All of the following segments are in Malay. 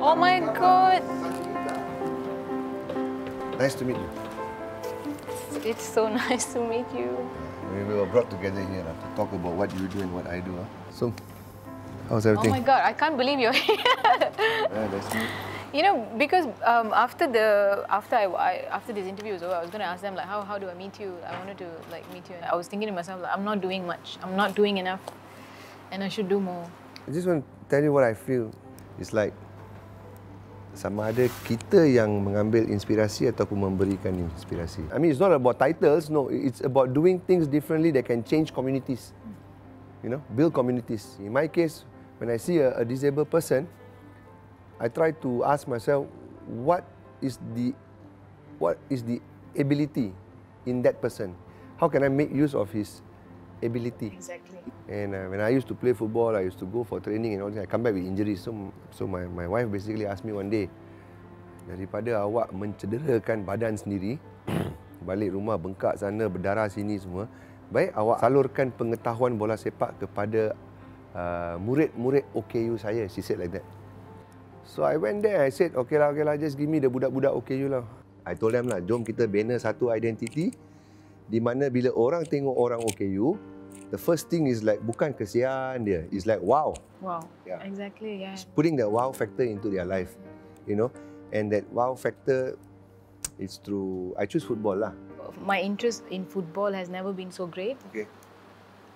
Oh my God! Nice to meet you. It's so nice to meet you. We were brought together here to talk about what you do and what I do. So, how's everything? Oh my God, I can't believe you're here. That's me. You know, because after this interview was over, I was going to ask them like, how do I meet you? I wanted to like meet you, and I was thinking to myself like, I'm not doing much. I'm not doing enough, and I should do more. I just want to tell you what I feel. It's like sama ada kita yang mengambil inspirasi ataupun memberikan inspirasi. I mean, it's not about titles. No, it's about doing things differently that can change communities. You know, build communities. In my case, when I see a disabled person, I try to ask myself, what is the ability in that person? How can I make use of his ability? Exactly. And when I used to play football, I used to go for training and all that. I come back with injuries. So my wife basically asked me one day, daripada awak mencederakan badan sendiri, balik rumah bengkak sana, berdarah sini semua, baik awak salurkan pengetahuan bola sepak kepada murid-murid OKU saya. She said like that. So I went there, I said, okay lah, just give me the budak-budak OKU lah. I told them lah, jom kita bina satu identiti di mana bila orang tengok orang OKU, the first thing is like, bukan kesian dia, it's like wow. Wow, yeah. Exactly, yeah. Just putting that wow factor into their life, you know. And that wow factor, it's through, I choose football lah. My interest in football has never been so great. Okay.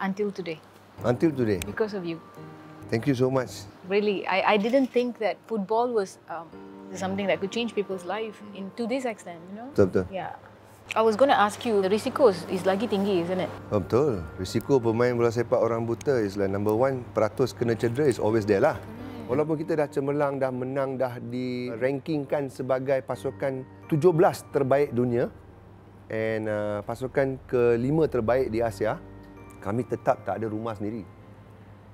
Until today. Until today? Because of you. Thank you so much. Really, I didn't think that football was something that could change people's life to this extent, you know? Betul. Yeah. I was going to ask you, the risiko is lagi tinggi, isn't it? Betul. Risiko pemain bola sepak orang buta is like #1% kena cedera is always there lah. Walaupun kita dah cemerlang, dah menang, dah dirankingkan sebagai pasukan 17 terbaik dunia and pasukan ke-5 terbaik di Asia, kami tetap tak ada rumah sendiri.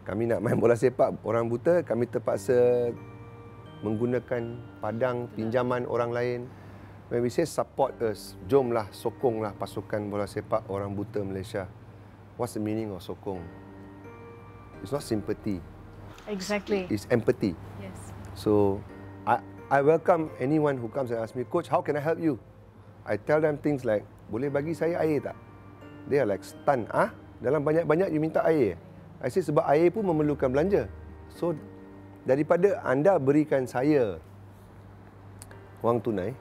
Kami nak main bola sepak orang buta, kami terpaksa menggunakan padang pinjaman orang lain. When we say support us, jomlah, sokonglah pasukan bola sepak orang buta Malaysia. What's the meaning of sokong? It's not sympathy. Exactly. It's empathy. Yes. So, I welcome anyone who comes and asks me, Coach, how can I help you? I tell them things like, boleh bagi saya air tak? They are like, stunned, ah? Dalam banyak-banyak you minta air? I say sebab air pun memerlukan belanja. So, daripada anda berikan saya wang tunai,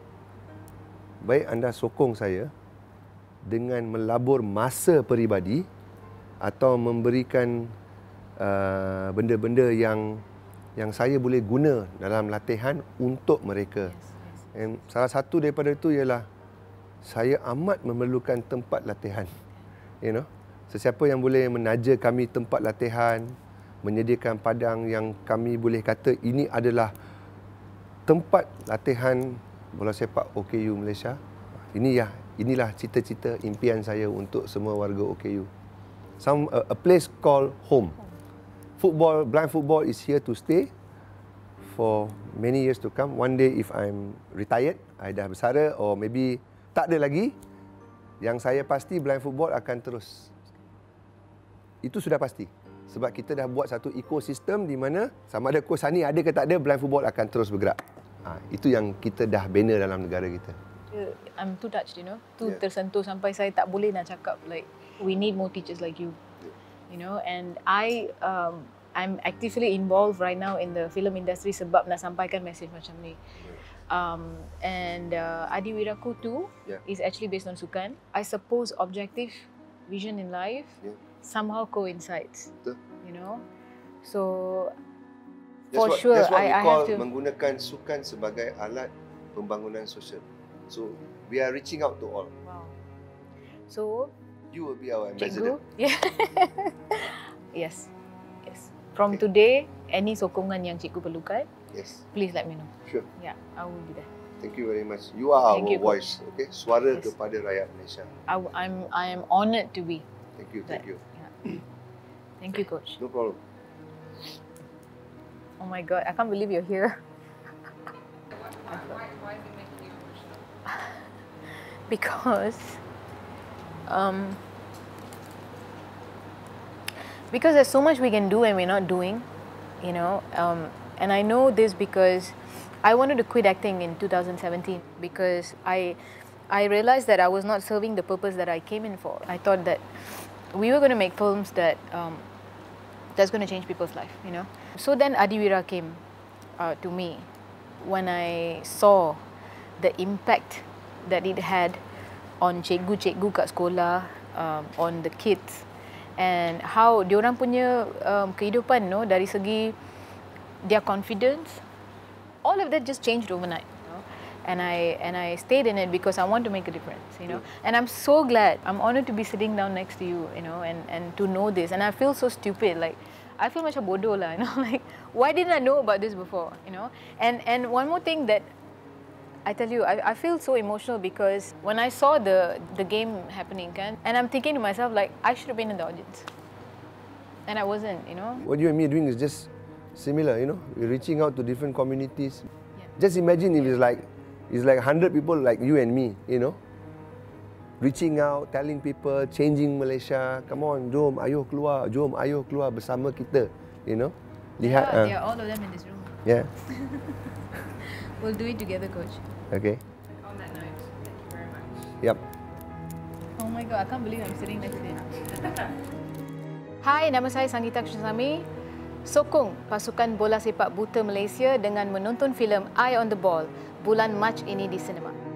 baik anda sokong saya dengan melabur masa peribadi atau memberikan benda-benda yang saya boleh guna dalam latihan untuk mereka. Yes. And salah satu daripada itu ialah saya amat memerlukan tempat latihan. You know? Sesiapa yang boleh menaja kami tempat latihan, menyediakan padang yang kami boleh kata ini adalah tempat latihan bola sepak OKU Malaysia. Inilah cita-cita impian saya untuk semua warga OKU. A place called home. Football, blind football is here to stay for many years to come. One day if I'm retired, I dah bersara or maybe tak ada lagi, yang saya pasti blind football akan terus. Itu sudah pasti. Sebab kita dah buat satu ekosistem di mana sama ada coach Hani ada ke tak ada, blind football akan terus bergerak. Itu yang kita dah bina dalam negara kita. I'm too touched, you know. Tersentuh sampai saya tak boleh nak cakap like we need more teachers like you. Yeah. You know, and I'm actively involved right now in the film industry sebab nak sampaikan message macam ni. And Adiwiraku too is actually based on Sukan. I suppose objective vision in life somehow coincides, you know. So, that's what we call menggunakan sukan sebagai alat pembangunan sosial. So, we are reaching out to all. Wow. So, you will be our ambassador. Yeah. Yes. From today, any sokongan yang cikgu perlukan, please let me know. Sure. Yeah, I will be there. Thank you very much. You are our voice, okay? Suara kepada rakyat Malaysia. I am honoured to be. Thank you. Yeah. Thank you, Coach. No problem. Oh my God, I can't believe you're here. Why is it making you emotional? Because there's so much we can do and we're not doing, you know. And I know this because I wanted to quit acting in 2017 because I realized that I was not serving the purpose that I came in for. I thought that we were going to make films that that's going to change people's life, you know. So then Adiwira came to me when I saw the impact that it had on cikgu-cikgu kat sekolah, on the kids, and how diorang punya kehidupan, no, dari segi their confidence, all of that just changed overnight. And I stayed in it because I want to make a difference, you know. And I'm so glad. I'm honored to be sitting down next to you, you know, and to know this. And I feel so stupid, like, I feel macam bodoh lah, you know, like, why didn't I know about this before, you know? And one more thing that I tell you, I feel so emotional because when I saw the game happening, and I'm thinking to myself, like, I should have been in the audience. And I wasn't, you know. What you and me are doing is just similar, you know. We're reaching out to different communities. Yeah. Just imagine if it's like 100 people like you and me, you know, reaching out, telling people, changing Malaysia. Come on, jom, ayo keluar bersama kita, you know. Lihat, they are all of them in this room. Yeah. We'll do it together, Coach. Okay. On that note, thank you very much. Yep. Oh my God, I can't believe I'm sitting next to you. Hi, nama saya Sangeeta Krishnasamy. Sokong pasukan bola sepak buta Malaysia dengan menonton filem Eye on the Ball bulan Mac ini di sinema.